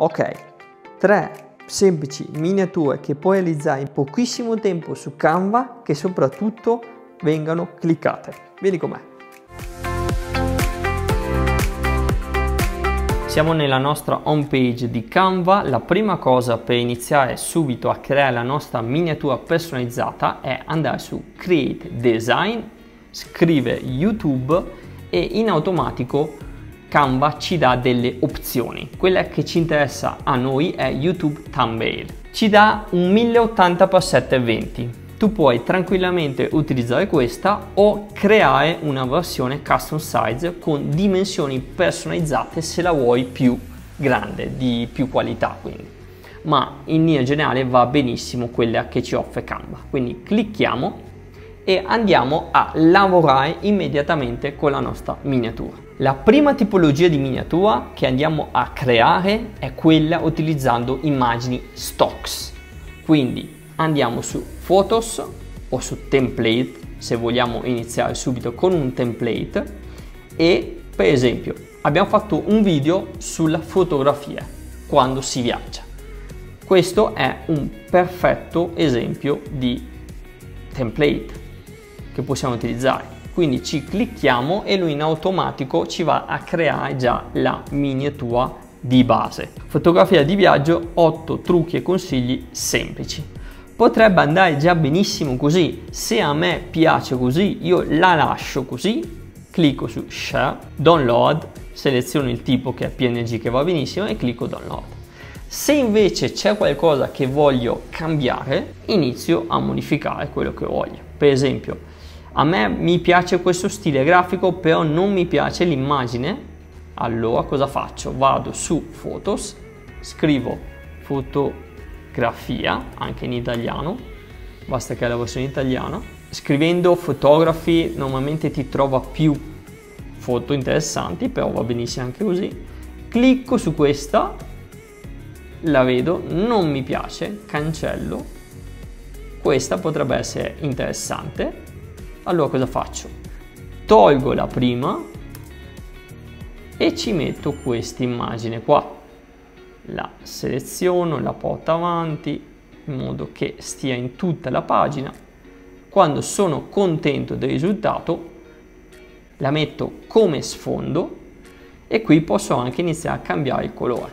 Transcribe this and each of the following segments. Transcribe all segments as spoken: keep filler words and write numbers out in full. Ok, tre semplici miniature che puoi realizzare in pochissimo tempo su Canva, che soprattutto vengano cliccate. Vieni con me. Siamo nella nostra home page di Canva. La prima cosa per iniziare subito a creare la nostra miniatura personalizzata è andare su Create Design, scrive YouTube e in automatico Canva ci dà delle opzioni. Quella che ci interessa a noi è YouTube Thumbnail. Ci dà un mille ottanta per settecentoventi. Tu puoi tranquillamente utilizzare questa o creare una versione custom size con dimensioni personalizzate se la vuoi più grande, di più qualità quindi. Ma in linea generale va benissimo quella che ci offre Canva. Quindi clicchiamo e andiamo a lavorare immediatamente con la nostra miniatura. La prima tipologia di miniatura che andiamo a creare è quella utilizzando immagini stocks. Quindi andiamo su Photos o su Template, se vogliamo iniziare subito con un template, e per esempio abbiamo fatto un video sulla fotografia quando si viaggia. Questo è un perfetto esempio di template che possiamo utilizzare. Quindi ci clicchiamo e lui in automatico ci va a creare già la miniatura di base. Fotografia di viaggio, otto trucchi e consigli semplici. Potrebbe andare già benissimo così, se a me piace così io la lascio così, clicco su Share, Download, seleziono il tipo che è P N G che va benissimo e clicco Download. Se invece c'è qualcosa che voglio cambiare, inizio a modificare quello che voglio. Per esempio, a me mi piace questo stile grafico, però non mi piace l'immagine, allora cosa faccio? Vado su Photos, scrivo foto anche in italiano, basta che è la versione italiana. Scrivendo fotografi normalmente ti trova più foto interessanti, però va benissimo anche così. Clicco su questa, la vedo, non mi piace, cancello. Questa potrebbe essere interessante, allora cosa faccio? Tolgo la prima e ci metto questa immagine qua. La seleziono, la porto avanti in modo che stia in tutta la pagina. Quando sono contento del risultato la metto come sfondo e qui posso anche iniziare a cambiare il colore.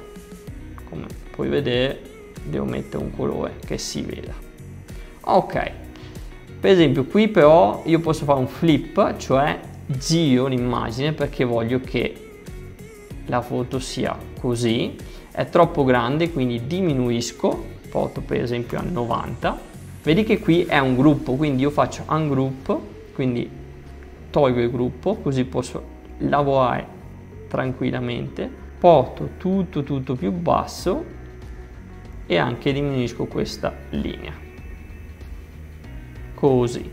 Come puoi vedere devo mettere un colore che si veda. Ok, per esempio qui però io posso fare un flip, cioè giro l'immagine perché voglio che la foto sia così. È troppo grande, quindi diminuisco, porto per esempio a novanta. Vedi che qui è un gruppo, quindi io faccio un group, quindi tolgo il gruppo, così posso lavorare tranquillamente. Porto tutto tutto più basso e anche diminuisco questa linea, così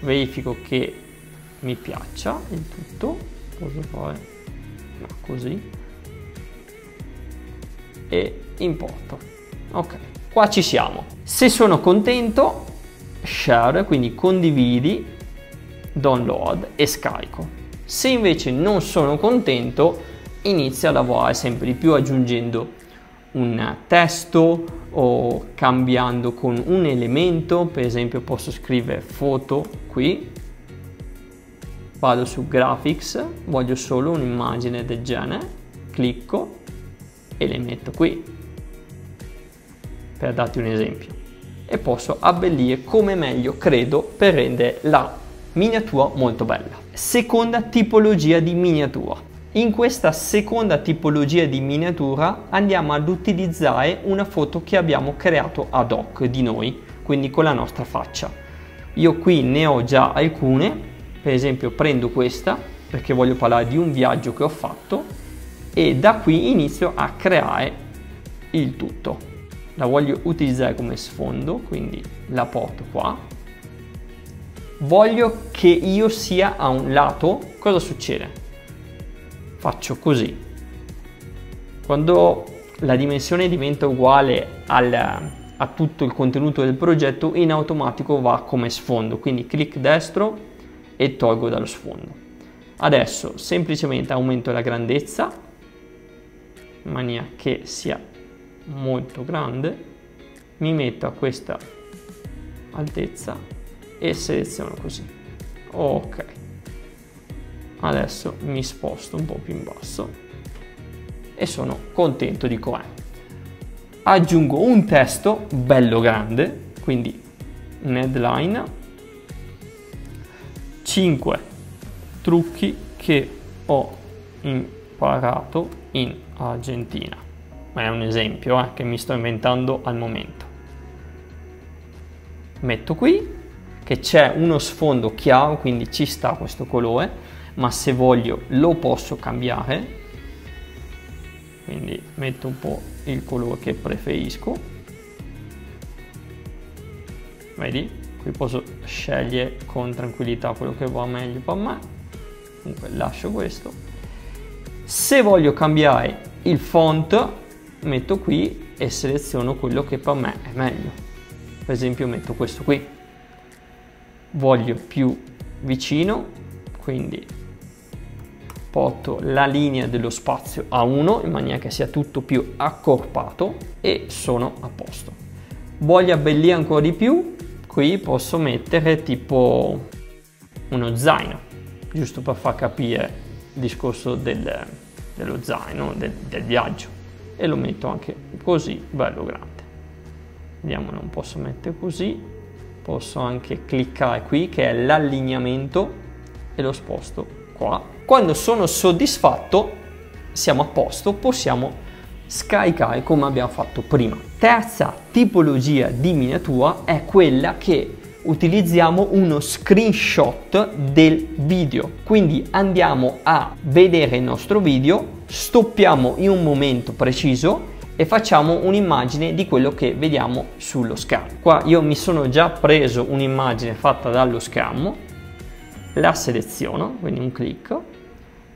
verifico che mi piaccia il tutto. Posso fare no, così e importo. Ok, qua ci siamo. Se sono contento share, quindi condividi, download e scarico. Se invece non sono contento inizio a lavorare sempre di più aggiungendo un testo o cambiando con un elemento. Per esempio posso scrivere foto qui, vado su graphics, voglio solo un'immagine del genere, clicco e le metto qui per darti un esempio, e posso abbellire come meglio credo per rendere la miniatura molto bella. Seconda tipologia di miniatura. In questa seconda tipologia di miniatura andiamo ad utilizzare una foto che abbiamo creato ad hoc di noi, quindi con la nostra faccia. Io qui ne ho già alcune, per esempio prendo questa perché voglio parlare di un viaggio che ho fatto e da qui inizio a creare il tutto. La voglio utilizzare come sfondo, quindi la porto qua. Voglio che io sia a un lato, cosa succede? Faccio così. Quando la dimensione diventa uguale al, a tutto il contenuto del progetto, in automatico va come sfondo, quindi clic destro e tolgo dallo sfondo. Adesso semplicemente aumento la grandezza, maniera che sia molto grande, mi metto a questa altezza e seleziono così. Ok, adesso mi sposto un po' più in basso e sono contento di com'è. Aggiungo un testo bello grande, quindi un headline, cinque trucchi che ho imparato in Argentina, ma è un esempio eh, che mi sto inventando al momento. Metto qui che c'è uno sfondo chiaro, quindi ci sta questo colore, ma se voglio lo posso cambiare, quindi metto un po' il colore che preferisco. Vedi, qui posso scegliere con tranquillità quello che va meglio per me, comunque lascio questo. Se voglio cambiare il font metto qui e seleziono quello che per me è meglio, per esempio metto questo qui, voglio più vicino, quindi porto la linea dello spazio a uno in maniera che sia tutto più accorpato e sono a posto. Voglio abbellire ancora di più, qui posso mettere tipo uno zaino, giusto per far capire il discorso del, dello zaino, del, del viaggio, e lo metto anche così, bello grande. Vediamo, non posso mettere così, posso anche cliccare qui che è l'allineamento e lo sposto qua. Quando sono soddisfatto, siamo a posto, possiamo scaricare come abbiamo fatto prima. Terza tipologia di miniatura è quella che utilizziamo uno screenshot del video, quindi andiamo a vedere il nostro video, stoppiamo in un momento preciso e facciamo un'immagine di quello che vediamo sullo schermo. Qua io mi sono già preso un'immagine fatta dallo schermo, la seleziono, quindi un clic,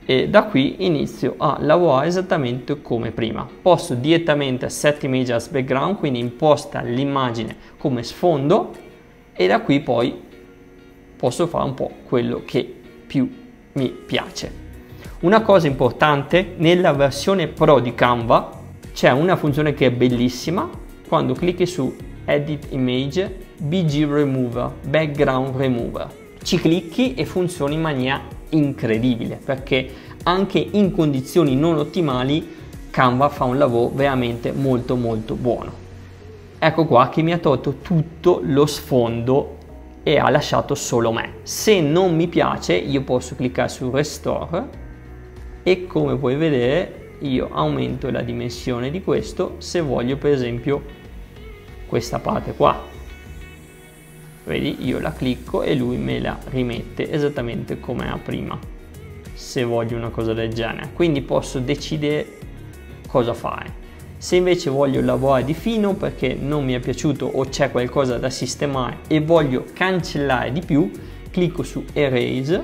e da qui inizio a lavorare esattamente come prima. Posso direttamente set image as background, quindi imposta l'immagine come sfondo, e da qui poi posso fare un po' quello che più mi piace. Una cosa importante, nella versione pro di Canva c'è una funzione che è bellissima, quando clicchi su edit image, B G remover, background remover, ci clicchi e funziona in maniera incredibile, perché anche in condizioni non ottimali Canva fa un lavoro veramente molto molto buono. Ecco qua che mi ha tolto tutto lo sfondo e ha lasciato solo me. Se non mi piace io posso cliccare su restore e come puoi vedere io aumento la dimensione di questo, se voglio per esempio questa parte qua. Vedi, io la clicco e lui me la rimette esattamente come era prima, se voglio una cosa del genere, quindi posso decidere cosa fare. Se invece voglio lavorare di fino perché non mi è piaciuto o c'è qualcosa da sistemare e voglio cancellare di più, clicco su erase,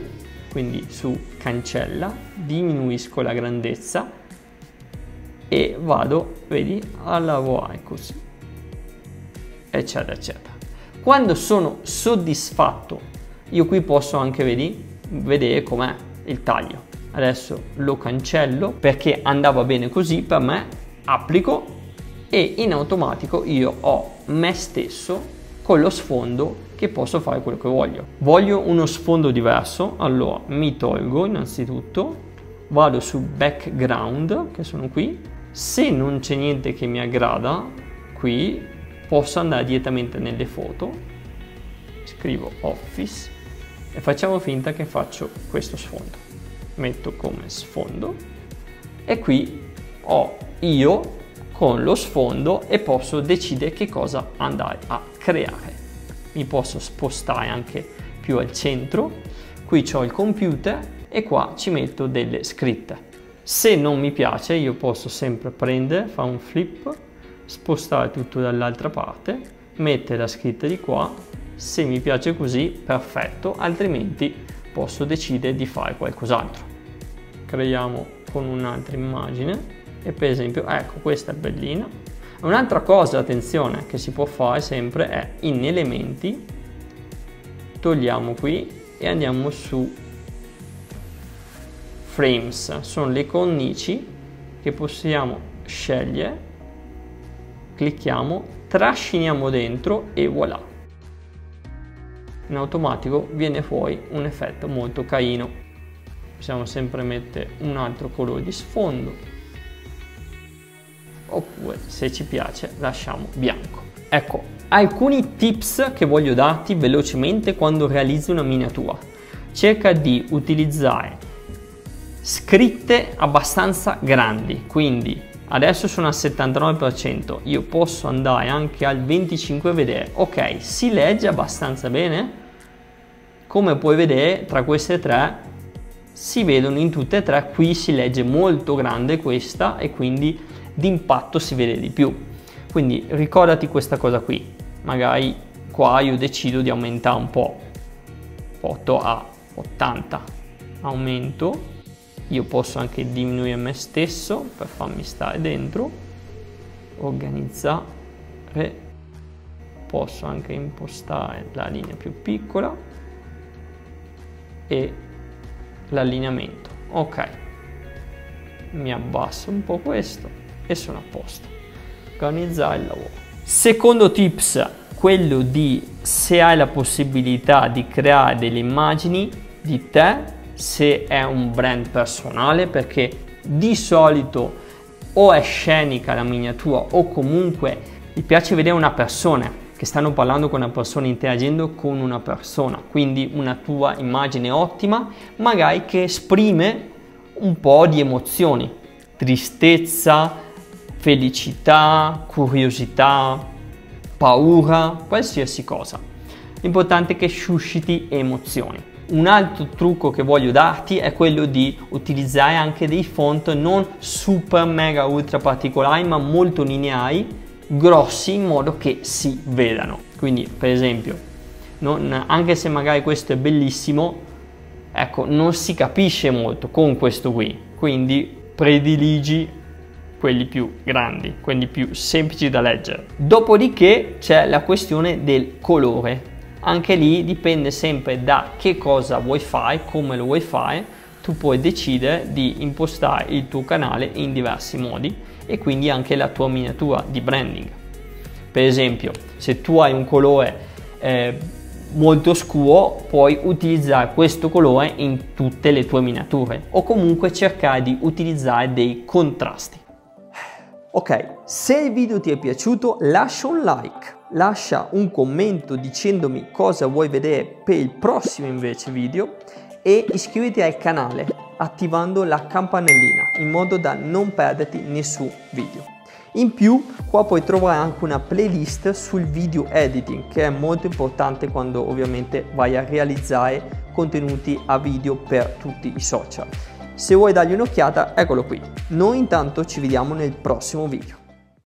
quindi su cancella, diminuisco la grandezza e vado, vedi, a lavorare così, eccetera eccetera. Quando sono soddisfatto, io qui posso anche vedi, vedere com'è il taglio. Adesso lo cancello perché andava bene così per me, applico e in automatico io ho me stesso con lo sfondo che posso fare quello che voglio. Voglio uno sfondo diverso, allora mi tolgo innanzitutto, vado su background, che sono qui. Se non c'è niente che mi aggrada qui, posso andare direttamente nelle foto, scrivo office e facciamo finta che faccio questo sfondo, metto come sfondo e qui ho io con lo sfondo e posso decidere che cosa andare a creare. Mi posso spostare anche più al centro, qui ho il computer e qua ci metto delle scritte. Se non mi piace io posso sempre prendere, fare un flip, spostare tutto dall'altra parte, mettere la scritta di qua, se mi piace così perfetto, altrimenti posso decidere di fare qualcos'altro. Creiamo con un'altra immagine e per esempio ecco questa è bellina. Un'altra cosa, attenzione, che si può fare sempre è in elementi, togliamo qui e andiamo su frames, sono le cornici che possiamo sceglie, clicchiamo, trasciniamo dentro e voilà. In automatico viene fuori un effetto molto carino. Possiamo sempre mettere un altro colore di sfondo, oppure se ci piace lasciamo bianco. Ecco, alcuni tips che voglio darti velocemente quando realizzi una miniatura. Cerca di utilizzare scritte abbastanza grandi, quindi adesso sono al settantanove per cento, io posso andare anche al venticinque per cento e vedere, ok, si legge abbastanza bene? Come puoi vedere, tra queste tre si vedono in tutte e tre, qui si legge molto grande questa e quindi d'impatto si vede di più. Quindi ricordati questa cosa qui, magari qua io decido di aumentare un po', otto a ottanta, aumento. Io posso anche diminuire me stesso per farmi stare dentro, organizzare, posso anche impostare la linea più piccola e l'allineamento. Ok, mi abbasso un po' questo e sono a posto. Organizzare il lavoro. Secondo tips, quello di, se hai la possibilità di creare delle immagini di te, se è un brand personale, perché di solito o è scenica la miniatura o comunque mi piace vedere una persona, che stanno parlando con una persona, interagendo con una persona, quindi una tua immagine ottima magari che esprime un po' di emozioni, tristezza, felicità, curiosità, paura, qualsiasi cosa. L'importante è che susciti emozioni. Un altro trucco che voglio darti è quello di utilizzare anche dei font non super mega ultra particolari, ma molto lineari, grossi, in modo che si vedano. Quindi per esempio, non, anche se magari questo è bellissimo, ecco, non si capisce molto con questo qui, quindi prediligi quelli più grandi, quelli più semplici da leggere. Dopodiché c'è la questione del colore. Anche lì dipende sempre da che cosa vuoi fare, come lo vuoi fare, tu puoi decidere di impostare il tuo canale in diversi modi e quindi anche la tua miniatura di branding. Per esempio, se tu hai un colore eh, molto scuro, puoi utilizzare questo colore in tutte le tue miniature o comunque cercare di utilizzare dei contrasti. Ok, se il video ti è piaciuto lascia un like, lascia un commento dicendomi cosa vuoi vedere per il prossimo invece video e iscriviti al canale attivando la campanellina in modo da non perderti nessun video. In più qua puoi trovare anche una playlist sul video editing, che è molto importante quando ovviamente vai a realizzare contenuti a video per tutti i social. Se vuoi dargli un'occhiata, eccolo qui. Noi intanto ci vediamo nel prossimo video.